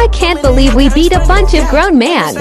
I can't believe we beat a bunch of grown men.